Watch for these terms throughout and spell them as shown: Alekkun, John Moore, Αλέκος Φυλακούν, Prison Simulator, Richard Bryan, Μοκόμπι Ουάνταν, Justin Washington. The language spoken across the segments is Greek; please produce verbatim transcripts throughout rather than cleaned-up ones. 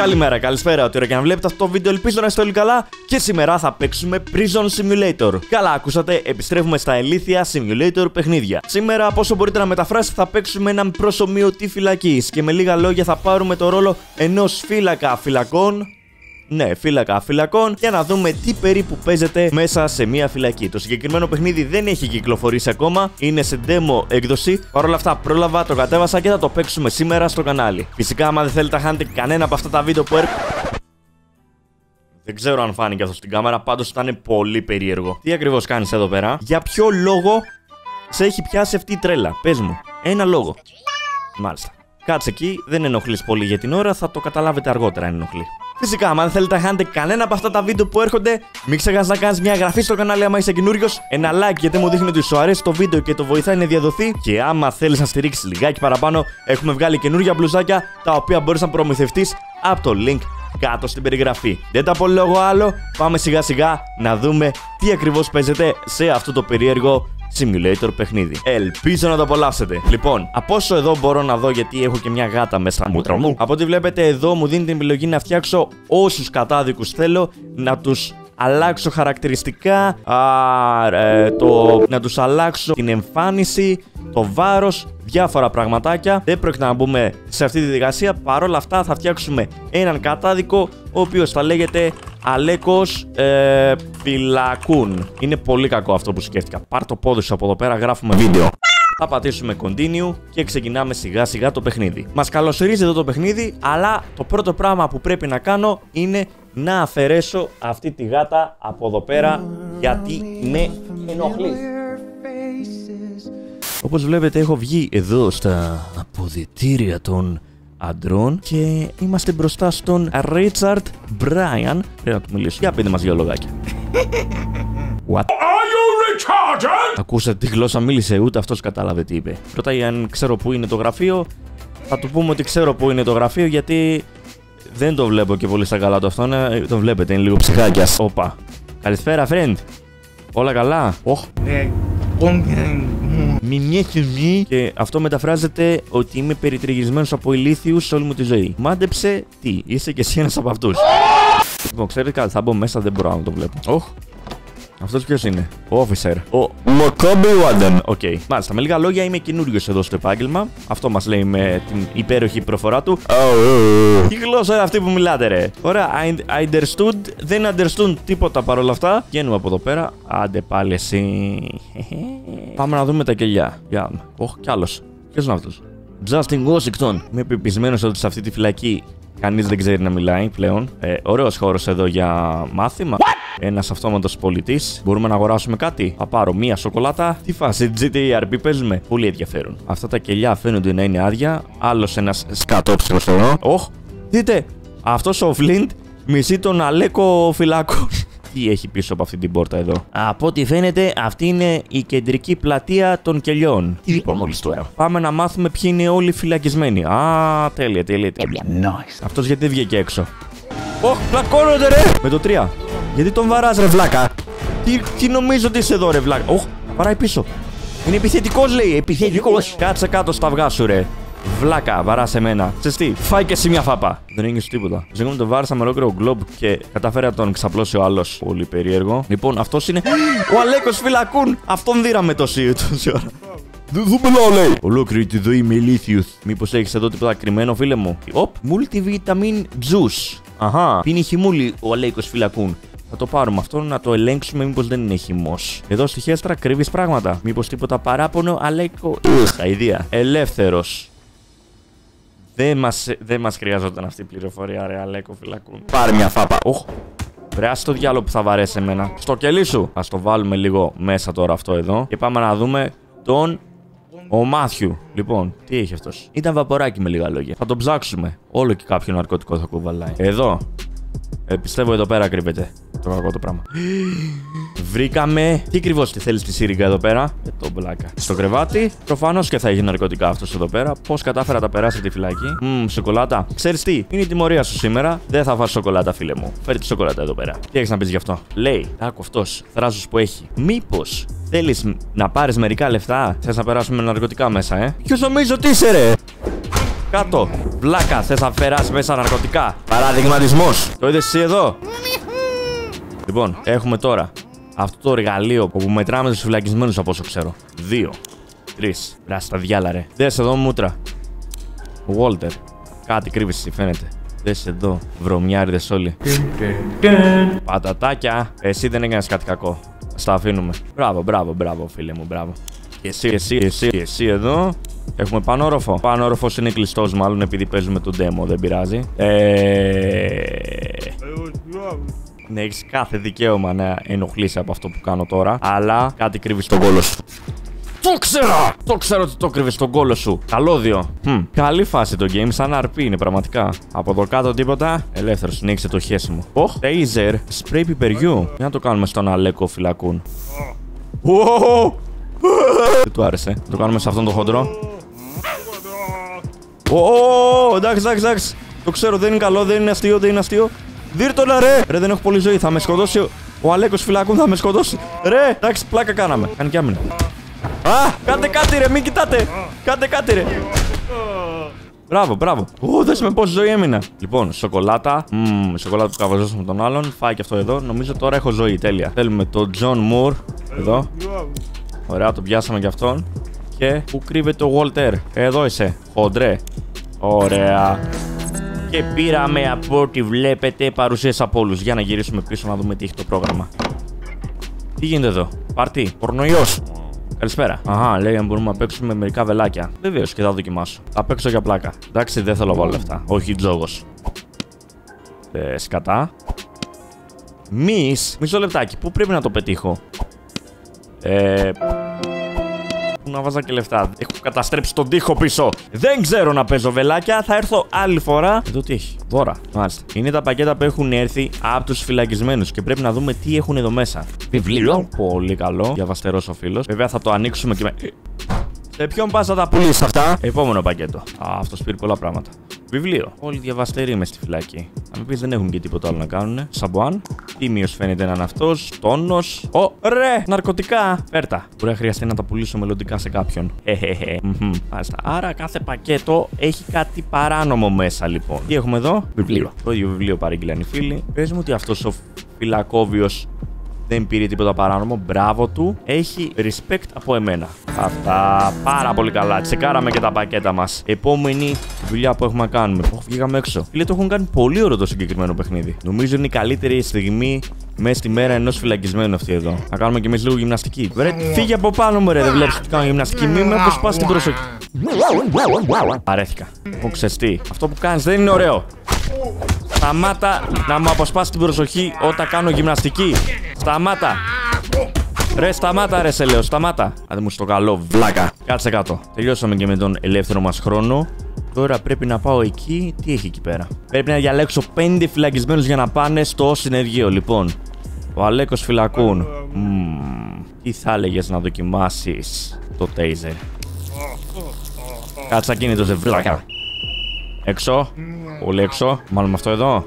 Καλημέρα, καλησπέρα, ό,τι ώρα και να βλέπετε αυτό το βίντεο, ελπίζω να είστε όλοι καλά. Και σήμερα θα παίξουμε Prison Simulator. Καλά, ακούσατε, επιστρέφουμε στα ηλίθια Simulator παιχνίδια. Σήμερα, από όσο μπορείτε να μεταφράσετε, θα παίξουμε έναν προσομοιωτή φυλακής. Και με λίγα λόγια, θα πάρουμε το ρόλο ενός φύλακα φυλακών. Ναι, φύλακα φυλακών, για να δούμε τι περίπου παίζεται μέσα σε μια φυλακή. Το συγκεκριμένο παιχνίδι δεν έχει κυκλοφορήσει ακόμα, είναι σε demo έκδοση. Παρ' όλα αυτά, πρόλαβα, το κατέβασα και θα το παίξουμε σήμερα στο κανάλι. Φυσικά, άμα δεν θέλετε να χάνετε κανένα από αυτά τα βίντεο που έρχονται. Δεν ξέρω αν φάνηκε αυτό στην κάμερα, πάντως ήταν πολύ περίεργο. Τι ακριβώς κάνεις εδώ πέρα? Για ποιο λόγο σε έχει πιάσει αυτή η τρέλα? Πες μου, ένα λόγο. Μάλιστα. Κάτσε εκεί, δεν ενοχλείς πολύ για την ώρα, θα το καταλάβετε αργότερα αν ενοχλεί. Φυσικά, αν δεν θέλετε να χάνετε κανένα από αυτά τα βίντεο που έρχονται, μην ξεχάσεις να κάνεις μια εγγραφή στο κανάλι άμα είσαι καινούριος, ένα like γιατί μου δείχνει ότι σου αρέσει το βίντεο και το βοηθάει να διαδοθεί. Και άμα θέλεις να στηρίξεις λιγάκι παραπάνω, έχουμε βγάλει καινούργια μπλουζάκια τα οποία μπορείς να προμηθευτείς από το link κάτω στην περιγραφή. Δεν τα απολόγω άλλο, πάμε σιγά σιγά να δούμε τι ακριβώς παίζεται σε αυτό το περίεργο Simulator παιχνίδι. Ελπίζω να το απολαύσετε. Λοιπόν, από όσο εδώ μπορώ να δω, γιατί έχω και μια γάτα μέσα μου. Τρομού. Από ό,τι βλέπετε, εδώ μου δίνει την επιλογή να φτιάξω όσους κατάδικους θέλω, να τους αλλάξω χαρακτηριστικά, α, ε, το, να τους αλλάξω την εμφάνιση, το βάρος, διάφορα πραγματάκια. Δεν πρόκειται να μπούμε σε αυτή τη διαδικασία. Παρ' όλα αυτά, θα φτιάξουμε έναν κατάδικο, ο οποίος θα λέγεται Αλέκος ε, Φυλακούν. Είναι πολύ κακό αυτό που σκέφτηκα. Πάρ' το πόδι σου από εδώ πέρα, γράφουμε βίντεο. Θα πατήσουμε continue και ξεκινάμε σιγά σιγά το παιχνίδι. Μας καλωσορίζει εδώ το παιχνίδι, αλλά το πρώτο πράγμα που πρέπει να κάνω είναι να αφαιρέσω αυτή τη γάτα από εδώ πέρα, γιατί με ενοχλεί. Όπως βλέπετε, έχω βγει εδώ στα αποδυτήρια των αντρών και είμαστε μπροστά στον Richard Bryan. Πρέπει να του μιλήσω. Για πείτε μας δυο λογάκια. What? Ακούσατε τη γλώσσα μίλησε, ούτε αυτός κατάλαβε τι είπε. Ρωτάει αν ξέρω που είναι το γραφείο. Θα του πούμε ότι ξέρω που είναι το γραφείο, γιατί δεν το βλέπω και πολύ στα καλά το αυτό. Ναι, το βλέπετε, είναι λίγο ψυχάκιας. Όπα. Καλησπέρα, friend. Όλα καλά? Οχ. Μιμιέθυμι. Και αυτό μεταφράζεται ότι είμαι περιτριγυρισμένος από ηλίθιους σε όλη μου τη ζωή. Μάντεψε τι, είσαι και εσύ ένας από αυτούς. Λοιπόν, ξέρετε κάτι, θα μπω μέσα, δεν μπορώ να το βλέπω. Οχ. Αυτός ποιος είναι? Ο officer. Ο Μοκόμπι Ουάνταν. Οκ. Μάλιστα, με λίγα λόγια είμαι καινούριος εδώ στο επάγγελμα. Αυτό μας λέει με την υπέροχη προφορά του. Τι γλώσσα είναι αυτή που μιλάτε, ρε? Ωραία, I understood. Δεν understood τίποτα παρόλα αυτά. Βγαίνουμε από εδώ πέρα. Άντε πάλι εσύ. Πάμε να δούμε τα κελιά. Για να. Οχ, κι άλλος. Ποιος είναι αυτός? Justin Washington. Είμαι πεπισμένος ότι σε αυτή τη φυλακή κανείς δεν ξέρει να μιλάει πλέον. Ε, ωραίος χώρος εδώ για μάθημα. Ένας αυτόματος πολιτής. Μπορούμε να αγοράσουμε κάτι. Θα πάρω μία σοκολάτα. Τι φάση, τζι τι αρ πι παίζουμε? Πολύ ενδιαφέρον. Αυτά τα κελιά φαίνονται να είναι άδεια. Άλλος ένας σκατόψιλος εδώ. Οχ, δείτε. Αυτός ο Flint μισεί τον Αλέκο Φυλάκο. Τι έχει πίσω από αυτή την πόρτα εδώ? Από ό,τι φαίνεται, αυτή είναι η κεντρική πλατεία των κελιών. Λοιπόν, μόλις το έχω. Πάμε να μάθουμε ποιοι είναι όλοι φυλακισμένοι. Α, τέλεια, τέλεια. τέλεια. Nice. Αυτός γιατί βγήκε έξω? Οχ, πλακώνονται, ρε! Με το τρία. Γιατί τον βαράς, ρε βλάκα? Τι, τι νομίζω ότι είσαι εδώ, ρε βλάκα? Οχ, βαράει πίσω. Είναι επιθετικός, λέει. Επιθετικός. Κάτσε κάτω στα αυγά σου, ρε. Βλάκα, βαράσε εμένα. Τσεστή, φάει και εσύ μια φάπα. Δεν έγινε σου τίποτα. Ζήγαμε τον βάρασα με ολόκληρο γκλόμπ και κατάφερε να τον ξαπλώσει ο άλλο. Πολύ περίεργο. Λοιπόν, αυτό είναι ο Αλέκος Φυλακούν. Αυτόν δίραμε τόση ώρα. Δεν δουλεύω, λέει. Ολόκληρη τη ζωή με ηλίθιους. Μήπως έχεις εδώ τίποτα κρυμμένο, φίλε μου? Οπ, multivitamin juice. Αχά, πίνει χυμούλι ο Αλέκος Φυλακούν. Θα το πάρουμε αυτό να το ελέγξουμε, μήπως δεν είναι χυμός. Εδώ στη χέστρα κρύβεις πράγματα. Μήπως τίποτα παράπονο, Αλέκο. Χαϊδία. Ελεύθερος. Δεν μας, δε μας χρειαζόταν αυτή η πληροφορία, ρε Αλέκο Φυλακούν. Πάρε μια φάπα. Οχ. Ρε, ας το διάλογο που θα βαρέσει εμένα. Στο κελί σου. Ας το βάλουμε λίγο μέσα τώρα αυτό εδώ. Και πάμε να δούμε τον. Ο Matthew. Λοιπόν, τι έχει αυτός? Ήταν βαποράκι με λίγα λόγια. Θα τον ψάξουμε. Όλο και κάποιο ναρκωτικό θα κουβαλάει. Εδώ. Ε, πιστεύω εδώ πέρα κρύβεται το κακό το πράγμα. Βρήκαμε. Τι ακριβώς τη θέλεις τη σύριγγα εδώ πέρα? Ε, το μπλάκα. Στο κρεβάτι. Προφανώς και θα έχει ναρκωτικά αυτός εδώ πέρα. Πώς κατάφερα να τα περάσει τη φυλακή? Μμ, σοκολάτα. Ξέρεις τι? Είναι η τιμωρία σου σήμερα. Δεν θα φας σοκολάτα, φίλε μου. Φέρε τη σοκολάτα εδώ πέρα. Τι έχεις να πεις γι' αυτό? Λέει. Άκου αυτός. Θράσος που έχει. Μήπως θέλεις να πάρεις μερικά λεφτά? Θες να περάσουμε ναρκωτικά μέσα, ε? Ποιος νομίζω τι είσαι, ρε? Κάτω. Βλάκα, θες να φεράσει μέσα ναρκωτικά. Παραδειγματισμός. Το είδες εσύ εδώ. Λοιπόν, έχουμε τώρα αυτό το εργαλείο που μετράμε τους φυλακισμένους από όσο ξέρω. Δύο. Τρεις. Βράσει τα διάλα, ρε. Δες εδώ μούτρα. Walter. Κάτι κρύβεσαι, φαίνεται. Δες εδώ. Βρωμιάριδες όλοι. Πατατάκια. Εσύ δεν έκανες κάτι κακό. Στα αφήνουμε. Μπράβο, μπράβο, μπράβο, φίλε μου, μπράβο. Και εσύ, εσύ, εσύ, εσύ εδώ. Έχουμε πανόροφο. Πανόροφος είναι κλειστός, μάλλον επειδή παίζουμε τον demo, δεν πειράζει. Ε... Ναι, έχεις κάθε δικαίωμα να ενοχλείς από αυτό που κάνω τώρα, αλλά κάτι κρύβεις στον κόλο σου. Το ξέρα! Το ξέρω ότι το κρύβεις στον κόλο σου. Καλώδιο. Hm. Καλή φάση το game, σαν αρ πι είναι πραγματικά. Από εδώ κάτω τίποτα. Ελεύθερο, συνέχισε το χέσιμο. Οχ, τέιζερ, σπρέι πιπεριού. Να το κάνουμε στον Αλέκο φυλακούν. Oh. Δεν του άρεσε. Το κάνουμε σε αυτόν τον χοντρό. Ω, εντάξει, εντάξει, εντάξει. Το ξέρω, δεν είναι καλό, δεν είναι αστείο, δεν είναι αστείο. Δίρτωνα, ρε! Ρε, δεν έχω πολύ ζωή. Θα με σκοτώσει. Ο Αλέκος φυλακούν θα με σκοτώσει. Ρε, εντάξει, πλάκα κάναμε. Κάνει και άμυνα. Α, κάντε κάτι, ρε, μην κοιτάτε. Κάντε κάτι, ρε. Μπράβο, μπράβο. Ω, δες με πόση ζωή έμεινα. Λοιπόν, σοκολάτα. Μμμ, σοκολάτα που καβαζώσαμε τον άλλον. Φάει και αυτό εδώ. Νομίζω τώρα έχω ζωή. Τέλεια. Θέλουμε τον John Moore. Εδώ. Ωραία, τον πιάσαμε κι αυτόν. Και πού κρύβεται ο Walter? Εδώ είσαι, χοντρέ. Ωραία. Και πήραμε από ό,τι βλέπετε παρουσίες από όλους. Για να γυρίσουμε πίσω να δούμε τι έχει το πρόγραμμα. Τι γίνεται εδώ? Πάρτι, πορνοϊός. Καλησπέρα. Αχα, λέει αν μπορούμε να παίξουμε μερικά βελάκια. Βεβαίως και θα δοκιμάσω. Θα παίξω για πλάκα. Εντάξει, δεν θέλω βάλω αυτά. Όχι, τζόγος. Ε, σκατά. Μις, μισό λεπτάκι. Πού πρέπει να το πετύχω? Ε, που να βάζα και λεφτά. Έχω καταστρέψει τον τοίχο πίσω. Δεν ξέρω να παίζω βελάκια. Θα έρθω άλλη φορά. Εδώ τι έχει? Δώρα. Μάλιστα. Είναι τα πακέτα που έχουν έρθει από τους φυλακισμένους και πρέπει να δούμε τι έχουν εδώ μέσα. Βιβλίο. Πολύ καλό. Διαβαστερός ο φίλος. Βέβαια θα το ανοίξουμε και με... Σε ποιον πας θα τα πουλήσεις αυτά? Επόμενο πακέτο. Α, αυτός πήρε πολλά πράγματα. Βιβλίο. Όλοι διαβαστεροί με στη φυλακή. Αν πει δεν έχουν και τίποτα άλλο να κάνουν. Σαμπουάν. Τίμιος φαίνεται να είναι αυτός. Τόνος. Ω, ρε! Ναρκωτικά. Φέρτα. Μπορεί να χρειαστεί να τα πουλήσω μελλοντικά σε κάποιον. Χεχεχε. Μάλιστα. Άρα κάθε πακέτο έχει κάτι παράνομο μέσα λοιπόν. Τι έχουμε εδώ? Βιβλίο. Το ίδιο βιβλίο παρήγγειλαν οι φίλοι. Πες μου ότι αυτός ο φυλακόβιος δεν πήρε τίποτα παράνομο, μπράβο του. Έχει respect από εμένα. Αυτά πάρα πολύ καλά. Τσεκάραμε και τα πακέτα μας. Επόμενη δουλειά που έχουμε να κάνουμε. Ω, βγήκαμε έξω. Φίλε, το έχουν κάνει πολύ ωραίο το συγκεκριμένο παιχνίδι. Νομίζω είναι η καλύτερη στιγμή μέσα στη μέρα ενός φυλακισμένου αυτή εδώ. Να κάνουμε κι εμείς λίγο γυμναστική. Βρε, φύγε από πάνω μου, ρε. Δεν βλέπεις ότι κάνω γυμναστική. Μην με αποσπάς την προσοχή. Παρέθηκα. Έχω ξεστεί. Αυτό που κάνεις δεν είναι ωραίο. Σταμάτα να μου αποσπάς την προσοχή όταν κάνω γυμναστική. Σταμάτα. Ρε, σταμάτα, ρε, σε λέω, σταμάτα. Άντε μου στο καλό, βλάκα. Κάτσε κάτω. Τελειώσαμε και με τον ελεύθερο μας χρόνο. Τώρα πρέπει να πάω εκεί. Τι έχει εκεί πέρα? Πρέπει να διαλέξω πέντε φυλακισμένους για να πάνε στο συνεργείο. Λοιπόν, ο Αλέκος φυλακούν. Mm, τι θα έλεγες να δοκιμάσεις το τέιζερ? Κάτσε ακίνητος, δε βλάκα. Έξω. Όλοι έξω. Μάλλον αυτό εδώ.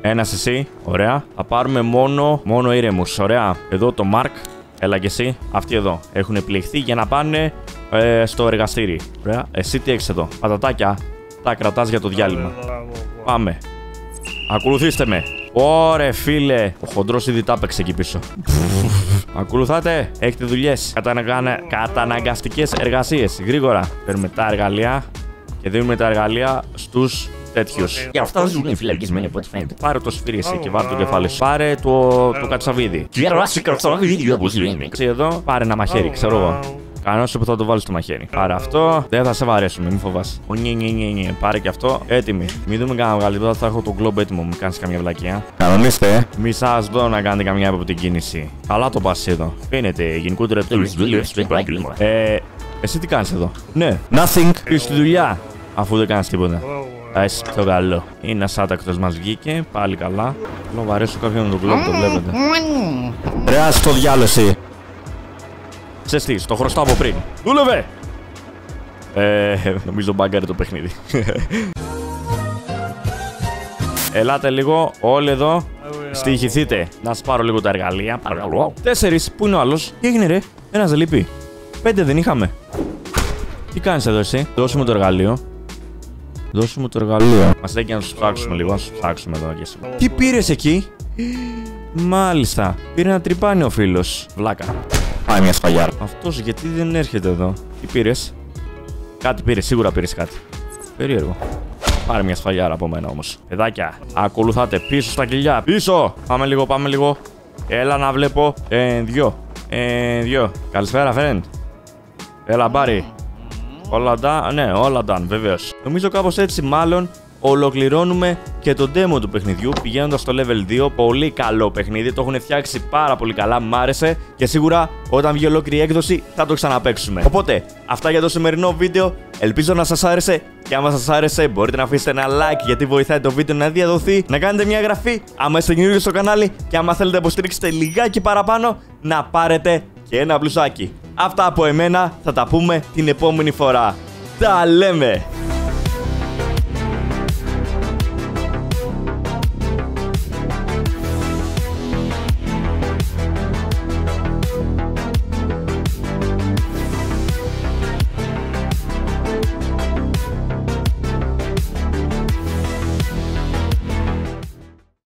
Ένας εσύ. Ωραία. Θα πάρουμε μόνο, μόνο ήρεμους. Ωραία. Εδώ το Μάρκ. Έλα και εσύ. Αυτοί εδώ. Έχουν επιλεχθεί για να πάνε ε, στο εργαστήρι. Ωραία. Εσύ τι έχεις εδώ? Πατατάκια. Τα κρατάς για το διάλειμμα. Πάμε. Ακολουθήστε με. Ωρε φίλε. Ο χοντρός ήδη τα παίξε εκεί πίσω. Ακολουθάτε. Έχετε δουλειές. Καταναγκα... Καταναγκαστικές εργασίες. Γρήγορα. Παίρνουμε τα εργαλεία και δίνουμε τα εργαλεία στους τέτοιους. Για αυτά ζουν οι φυλακισμένοι από ό,τι φαίνεται. Πάρε το σφυρί εσύ και βάλε το κεφάλι σου. Πάρε το, το κατσαβίδι. Εδώ πάρε ένα μαχαίρι, ξέρω εγώ. Κανό που θα το βάλει στο μαχαίρι. Πάρε αυτό. Δεν θα σε βαρέσουμε, μην φοβάσαι. Ο νι, νι, νι, νι. Πάρε και αυτό. Έτοιμοι. Μην δούμε κανένα βγαλίδι, θα έχω τον κλόμπ έτοιμο. Μην κάνει καμιά βλακία. Κανονίστε, ε. Μη σα δω να κάνετε καμιά από την κίνηση. Καλά το πα εδώ. Φαίνεται γενικότερα. Ε, εσύ τι κάνει εδώ? Ναι. Nothing. Πει στη δουλειά. Αφού δεν κάνει τίποτα. Εσύ πιο καλό. Ένα άτακτο μα βγήκε. Πάλι καλά. Θέλω να βαρέσω κάποιον τον κλόμπ, το βλέπετε. Ρεά στο διάλωση. Ξεστή, το χρωστάω από πριν. Δούλευε! Ε, νομίζω μπάγκαρε το παιχνίδι. Ελάτε λίγο, όλοι εδώ. Στοιχηθείτε. Να σπάρω λίγο τα εργαλεία. Παρακαλώ. Τέσσερις, πού είναι ο άλλος? Τι έγινε, ρε? Ένας δεν λείπει. Πέντε δεν είχαμε. Τι κάνεις εδώ εσύ? Δώσε μου το εργαλείο. Δώσε μου το εργαλείο. Μας λέει και να τους ψάξουμε λίγο, να τους ψάξουμε εδώ και σήμερα. Τι πήρες εκεί? Μάλιστα. Πήρε ένα τρυπάνι ο φίλος. Βλάκα. Πάει μια σφαγιάρα. Αυτός γιατί δεν έρχεται εδώ? Τι πήρες? Κάτι πήρες, σίγουρα πήρες κάτι. Περίεργο. Πάρε μια σφαγιάρα από μένα όμως. Παιδάκια, ακολουθάτε πίσω στα κοιλιά. Πίσω! Πάμε λίγο, πάμε λίγο. Έλα να βλέπω. Ε, δυο. Ε, δυο. Καλησπέρα, φρέντ. Έλα, μπάρι. Όλα τα, ναι, όλα τα, βεβαίως. Νομίζω κάπως έτσι, μάλλον, ολοκληρώνουμε και το demo του παιχνιδιού πηγαίνοντας στο level δύο. Πολύ καλό παιχνίδι, το έχουν φτιάξει πάρα πολύ καλά, μ' άρεσε και σίγουρα όταν βγει ολόκληρη έκδοση θα το ξαναπαίξουμε. Οπότε, αυτά για το σημερινό βίντεο. Ελπίζω να σας άρεσε και άμα σας άρεσε μπορείτε να αφήσετε ένα like γιατί βοηθάει το βίντεο να διαδοθεί. Να κάνετε μια εγγραφή άμα είστε καινούργιοι στο κανάλι και άμα θέλετε να υποστηρίξετε λιγάκι παραπάνω να πάρετε και ένα πλουσάκι. Αυτά από εμένα, θα τα πούμε την επόμενη φορά. Τα λέμε!